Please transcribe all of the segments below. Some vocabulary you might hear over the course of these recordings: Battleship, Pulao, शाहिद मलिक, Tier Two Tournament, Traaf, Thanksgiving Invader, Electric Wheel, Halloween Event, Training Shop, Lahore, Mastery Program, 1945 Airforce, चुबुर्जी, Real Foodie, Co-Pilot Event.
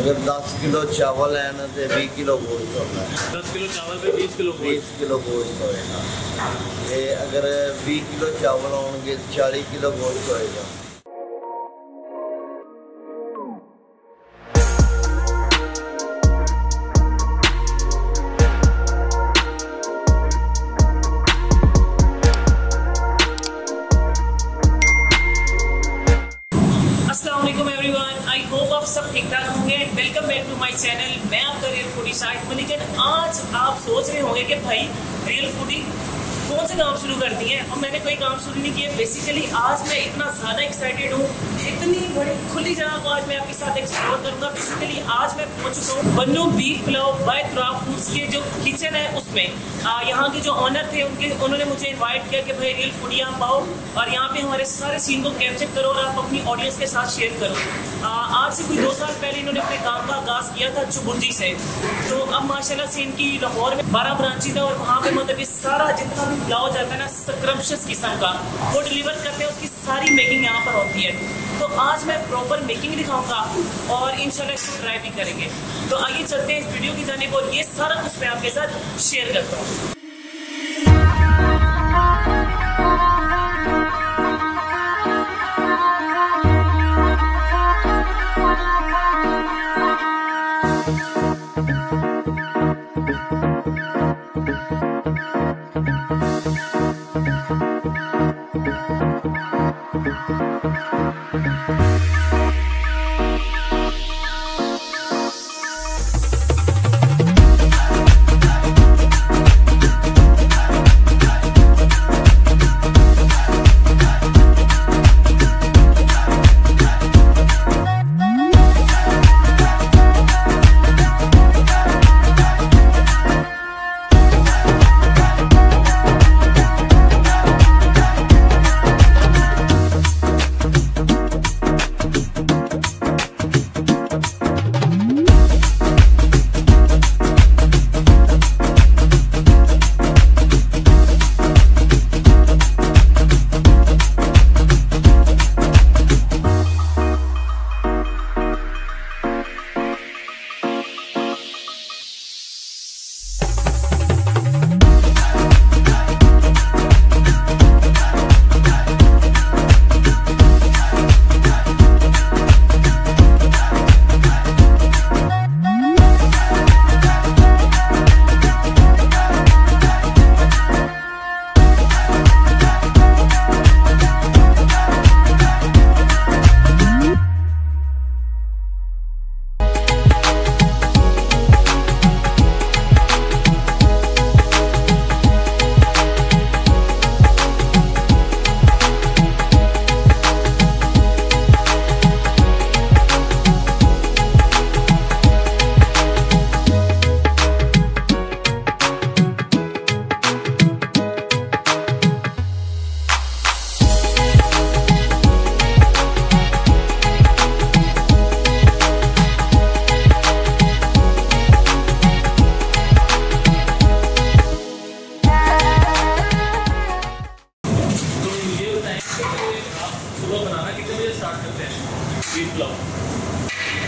अगर 10 किलो चावल है ना तो 20 किलो गोश्त होता है। 10 किलो चावल पे 20 किलो गोश्त, 20 किलो गोश्त होएगा। ये अगर 20 किलो चावल होंगे 40 किलो गोश्त होएगा। सब ठीक ठाक होंगे। Welcome back to my channel, मैं आपका रियल फूडी शाहिद मलिकन। आज आप सोच रहे होंगे कि भाई रियल फूडी कौन से काम शुरू करती है, और मैंने कोई काम शुरू नहीं किया। बेसिकली आज मैं इतना ज़्यादा एक्साइटेड हूँ, इतनी बड़ी खुली जगह को आज मैं आपके साथ एक्सप्लोर करूँगा। बेसिकली आज मैं पहुँच चुका हूँ बन्नू बीफ पुलाव बाय ट्राफ के जो किचन है उसमें। यहाँ के जो ऑनर थे उन्होंने मुझे इन्वाइट किया कि भाई रियल फूडी आप आओ और यहाँ पे हमारे सारे सीन को कैप्चर करो और आप अपनी ऑडियंस के साथ शेयर करो। आज से कोई 2 साल पहले इन्होंने अपने काम का आगाज़ किया था चुबुर्जी से, तो अब माशाल्लाह से इनकी लाहौर में 12 ब्रांचेज है और वहाँ पे मतलब ये सारा जितना भी पुलाव जाता है ना स्क्रम्पशियस किस्म का वो डिलीवर करते हैं, उसकी सारी मेकिंग यहाँ पर होती है। तो आज मैं प्रॉपर मेकिंग दिखाऊंगा और इंशाल्लाह इसको ट्राई भी करेंगे। तो आइए चलते हैं इस वीडियो की जानिब और ये सारा कुछ मैं आपके साथ शेयर करता हूँ।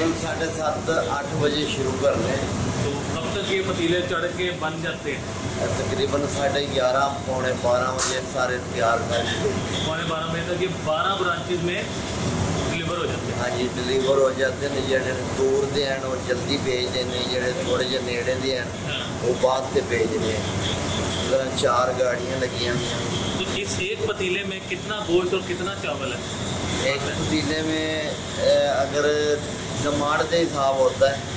कल 7:30-8 बजे शुरू कर लें तो कब तक ये पतीले चढ़ के बन जाते हैं? तकरीबन 11:30-12 बजे सारे तैयार कर लें। 12:30 बजे तक ये 12 ब्रांचेज में डिलीवर हो जाते हैं। हाँ जी, डिलीवर हो जाते हैं। जोड़े दूर के हैं और जल्दी भेज देने, जोड़े थोड़े जे नेड़े के हैं वो बाद से भेज देने। 4 गाड़ियाँ लगी हुई। तो इस एक पतीले में कितना गोश्त और कितना चावल है? एक पतीले में अगर डिमांड के हिसाब होता है,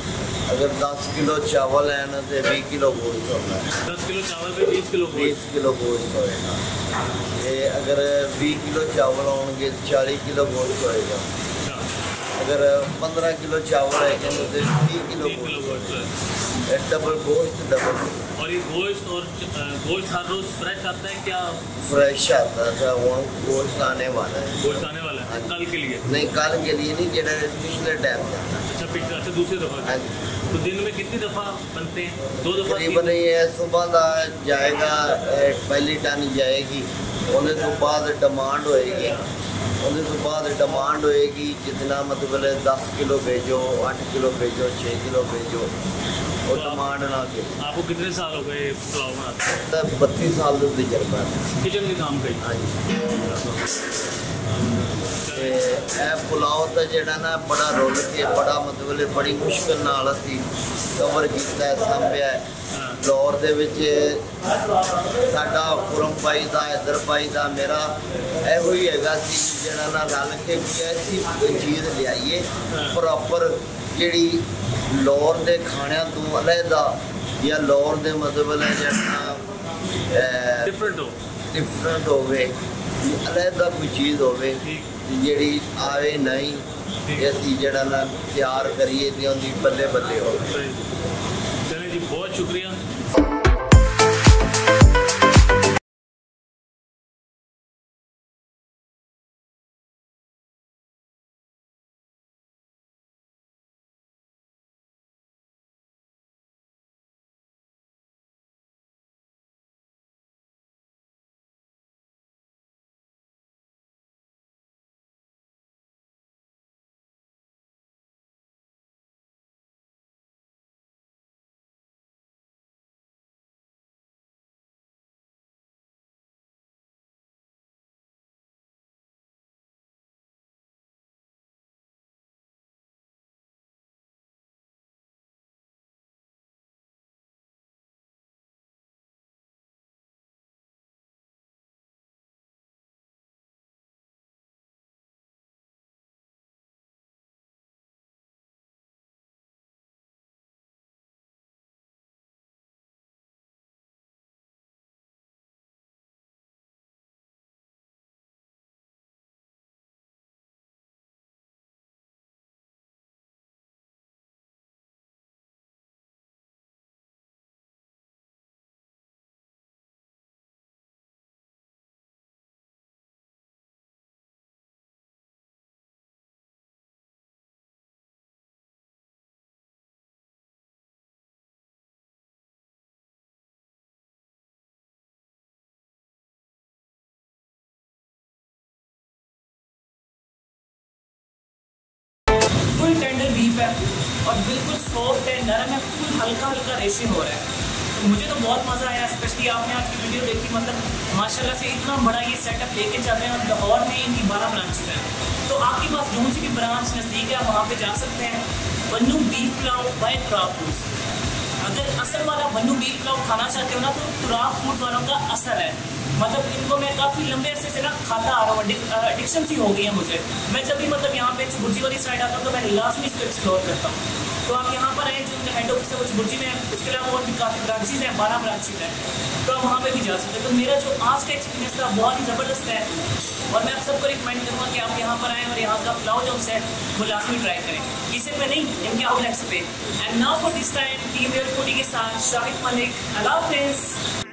अगर 10 किलो चावल है ना तो 20 किलो गोश्त होता है। 10 किलो चावल पे 20 किलो गोश्त, 20 किलो गोश्त होएगा। ये अगर 20 किलो चावल होंगे 40 किलो गोश्त होएगा। अगर 15 किलो चावल है तो 20 किलो गोश्त, डबल गोश्त डबल। और ये गोश्त और गोश्त हर रोज फ्रेश आता है क्या? फ्रेश आता था, वो गोश्त आने वाला है। गोश्त आने वाला है कल के लिए? नहीं, कल के लिए नहीं, जेड़ा पिछले टाइम था। अच्छा, पिछला से दूसरी दफ़ा। तो दिन में कितनी दफ़ा बनते हैं? 2 दफ़ा बने। ये सुबह का जाएगा, पहली टानी जाएगी, उन्हें तो बाद डिमांड होएगी उन्हें तो बाद डिमांड होएगी जितना मतलब 10 किलो भेजो, 8 किलो भेजो, 6 किलो भेजो, और डिमांड ना के। आपको कितने साल हो गए पुलाव बनाते? 32 साल का तजर्बा है किचन के काम का। हाँ जी, पुलाव तो जड़ा ना बड़ा रोल के बड़ा मतलब बड़ी मुश्किल नाल असी कवर किया संभया है। लाहौर दे विच साडा पुरम भाई का, हैदर भाई का, मेरा यो ही है जिन्हां नाल रल के ऐसी चीज़ लियाइए प्रॉपर जिहड़ी लाहौर के खाणियां तो अलहदा या लाहौर के मतलब डिफरेंट होवे, अलहदा कोई चीज़ होवे जिहड़ी आवे नहीं असीं जिहड़ा ना तैयार करिए ते उहदी बल्ले बल्ले होवे। चलिए जी, बहुत शुक्रिया। फुल टेंडर बीफ है और बिल्कुल सॉफ्ट है, नरम है, फुल हल्का हल्का रेशे हो रहा है। तो मुझे तो बहुत मज़ा आया, स्पेशली आपने आज की वीडियो देखी, मतलब माशाल्लाह से इतना बड़ा ये सेटअप लेके चल रहे हैं और लाहौर में इनकी 12 ब्रांचेज हैं। तो आपके पास कौन सी भी ब्रांच नज़दीक है आप वहाँ पर जा सकते हैं। बन्नू बीफ पुलाव बाय ट्राफ फूड्स। अगर असल वाला बन्नू बीफ पुलाव खाना चाहते हो ना तो ट्राफ फूड वालों का असर है, मतलब इनको मैं काफ़ी लंबे अरसे से ना खाता आ रहा हूँ, एडिक्शन सी हो गई है मुझे। मैं जब भी मतलब यहाँ पे चुबुर्जी वाली साइड आता हूँ तो मैं लाजमी इसको एक्सप्लोर करता हूँ। तो आप यहाँ पर आए, जो हेड ऑफिस है वो चुबुर्जी में है, इसके अलावा और भी काफ़ी ब्रांचेज हैं, 12 ब्रांचेज हैं, तो आप वहाँ पर भी जा सकते हैं। तो मेरा जो आज का एक्सपीरियंस था बहुत ही ज़बरदस्त है और मैं आप सबको रिकमेंड करूँगा कि आप यहाँ पर आएँ और यहाँ का पुलाव जो है वो लाजमी ट्राई करें, इसे पे नहीं इनके आउटलेट्स पे। And now for this time team real foodie के साथ शाहिद मलिक। अल्लाह हाफिज़।